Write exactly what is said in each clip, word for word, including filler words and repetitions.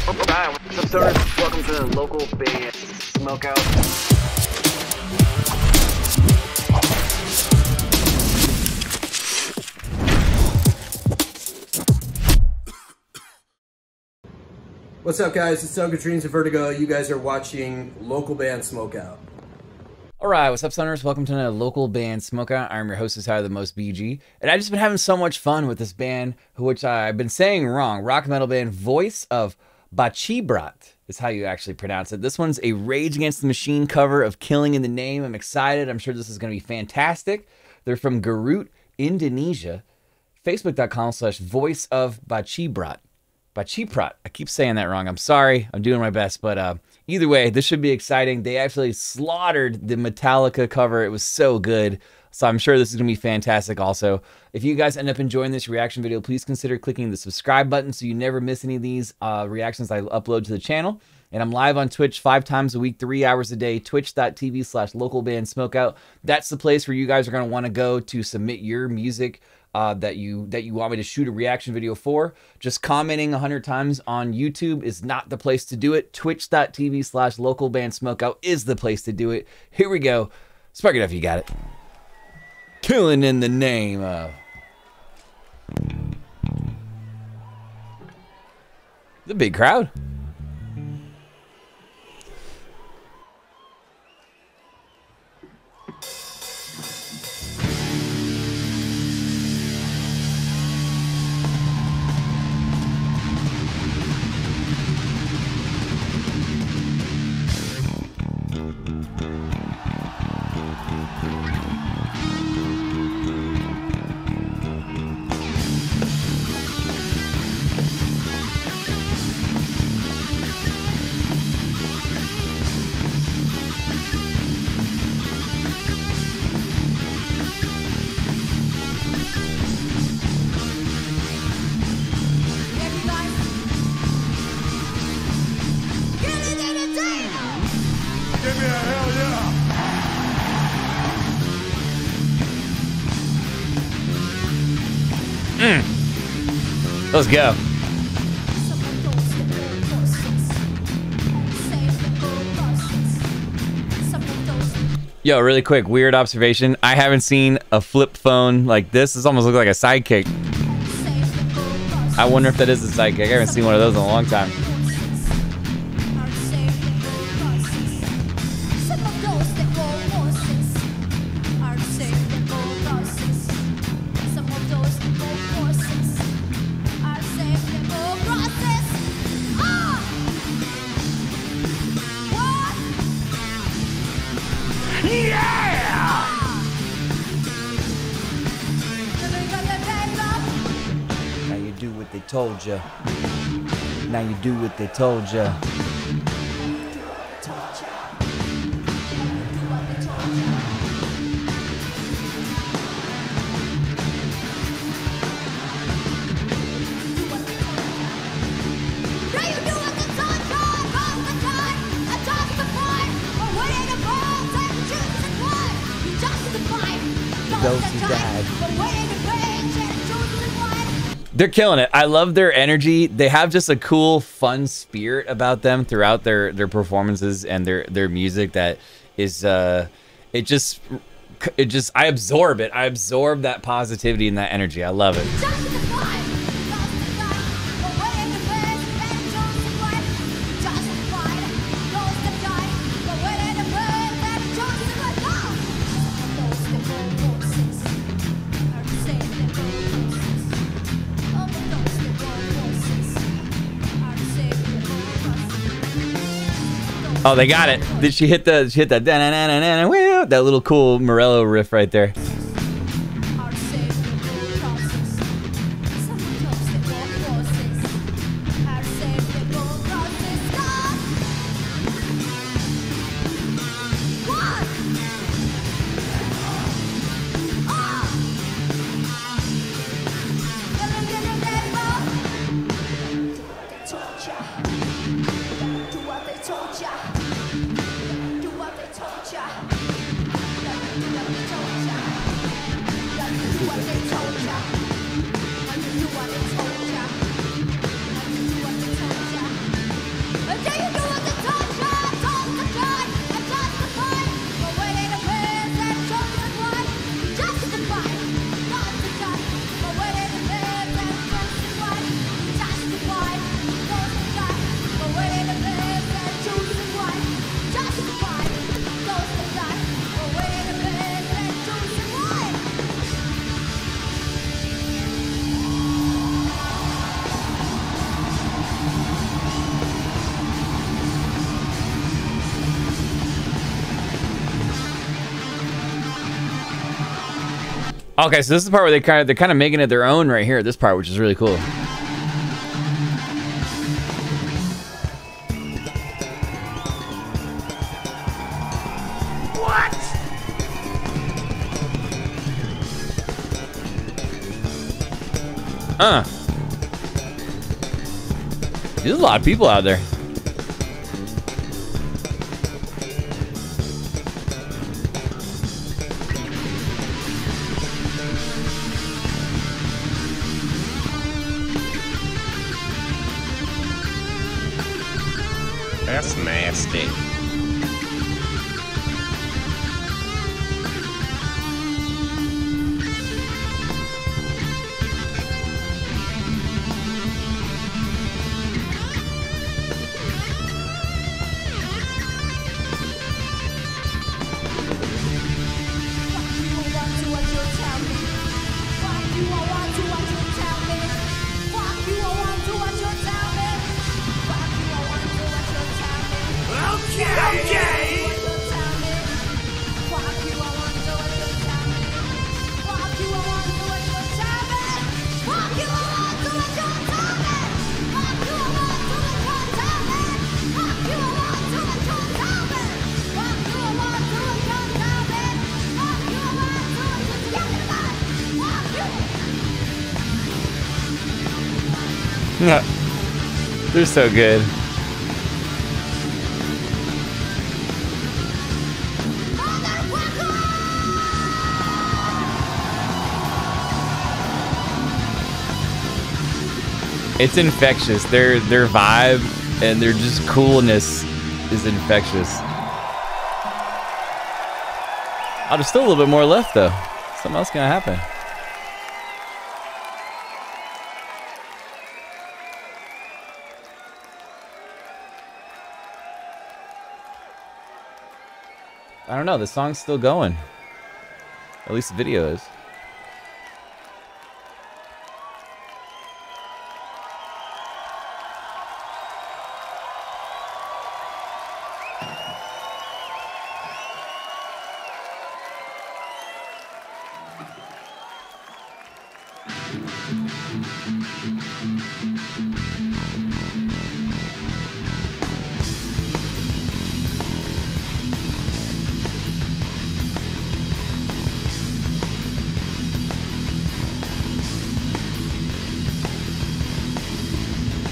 Hi, what's up, stoners? Welcome to the Local Band Smokeout. What's up, guys? It's Sean Catrines of Vertigo. You guys are watching Local Band Smokeout. Alright, what's up, stoners? Welcome to another Local Band Smokeout. I'm your host, Isaiah, the most B G, and I've just been having so much fun with this band, which I've been saying wrong. Rock metal band Voice of Baceprot is how you actually pronounce it. This one's a Rage Against the Machine cover of Killing in the Name. I'm excited. I'm sure this is going to be fantastic. They're from Garut, Indonesia. Facebook.com slash Voice of Baceprot. Baceprot. I keep saying that wrong. I'm sorry. I'm doing my best, but uh, either way, this should be exciting. They actually slaughtered the Metallica cover. It was so good. So I'm sure this is going to be fantastic also. If you guys end up enjoying this reaction video, please consider clicking the subscribe button so you never miss any of these uh, reactions I upload to the channel. And I'm live on Twitch five times a week, three hours a day, twitch.tv slash localbandsmokeout. That's the place where you guys are going to want to go to submit your music Uh, that you that you want me to shoot a reaction video for. Just commenting a hundred times on YouTube is not the place to do it. Twitch.tv slash localbandsmokeout is the place to do it. Here we go. Spark it up if you got it. Killing in the Name Of. The big crowd. Mm. Let's go. Yo, really quick, weird observation. I haven't seen a flip phone like this. This almost looks like a sidekick. I wonder if that is a sidekick. I haven't seen one of those in a long time. Told you. Now you do what they told you. Those who died. They're killing it. I love their energy. They have just a cool, fun spirit about them throughout their their performances and their their music that is uh it just it just I absorb it. I absorb that positivity and that energy. I love it. Oh, they got it. Did she hit the she hit that da na na na na na that little cool Morello riff right there. Okay, so this is the part where they kind of, they're kind of making it their own right here, this part, which is really cool. What? Uh. There's a lot of people out there. They're so good. It's infectious. Their their vibe and their just coolness is infectious. Oh, there's still a little bit more left though. Something else gonna happen. I don't know, the song's still going. At least the video is.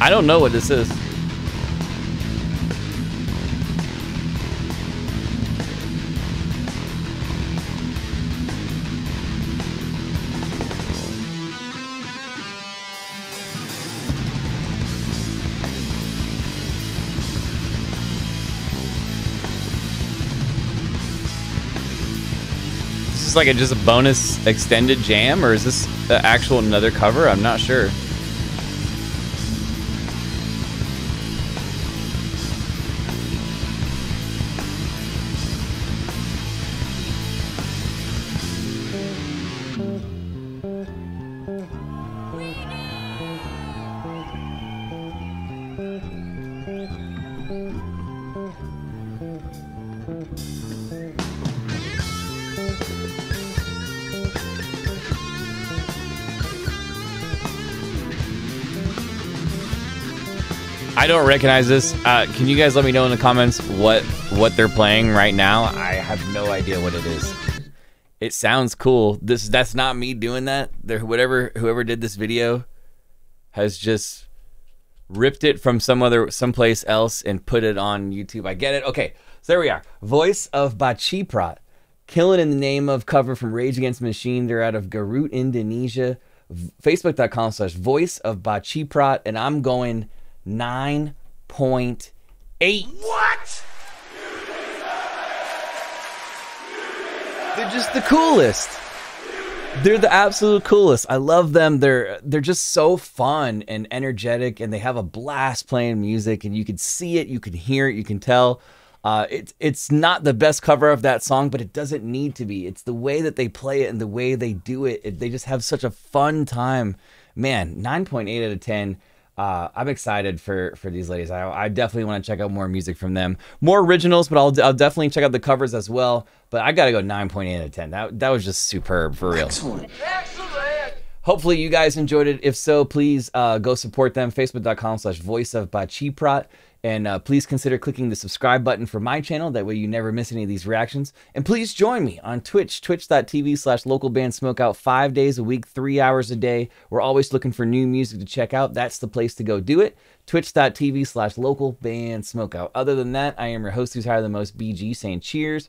I don't know what this is. Is this like a, just a bonus extended jam, or is this the actual another cover? I'm not sure. I don't recognize this. Uh, can you guys let me know in the comments what what they're playing right now? I have no idea what it is. It sounds cool. This that's not me doing that. There, whatever whoever did this video has just ripped it from some other someplace else and put it on YouTube. I get it. Okay, so there we are. Voice of Baceprot, Killing in the Name Of cover from Rage Against the Machine. They're out of Garut, Indonesia. Facebook dot com slash Voice of Baceprot, and I'm going nine point eight. What? They're just the coolest. They're the absolute coolest. I love them. They're they're just so fun and energetic, and they have a blast playing music, and you can see it, you can hear it, you can tell. Uh, it, it's not the best cover of that song, but it doesn't need to be. It's the way that they play it and the way they do it. it they just have such a fun time. Man, nine point eight out of ten. Uh, I'm excited for, for these ladies. I, I definitely want to check out more music from them. More originals, but I'll, I'll definitely check out the covers as well. But I got to go nine point eight out of ten. That, that was just superb, for real. Excellent. Excellent. Hopefully you guys enjoyed it. If so, please uh, go support them. Facebook dot com slash Voice of Baceprot. And uh, please consider clicking the subscribe button for my channel. That way you never miss any of these reactions. And please join me on Twitch, twitch dot T V slash Local Band Smokeout, five days a week, three hours a day. We're always looking for new music to check out. That's the place to go do it. twitch dot T V slash Local Band Smokeout. Other than that, I am your host who's higher than most, B G, saying cheers.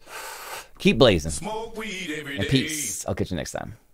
Keep blazing. Smoke weed every day. And peace. I'll catch you next time.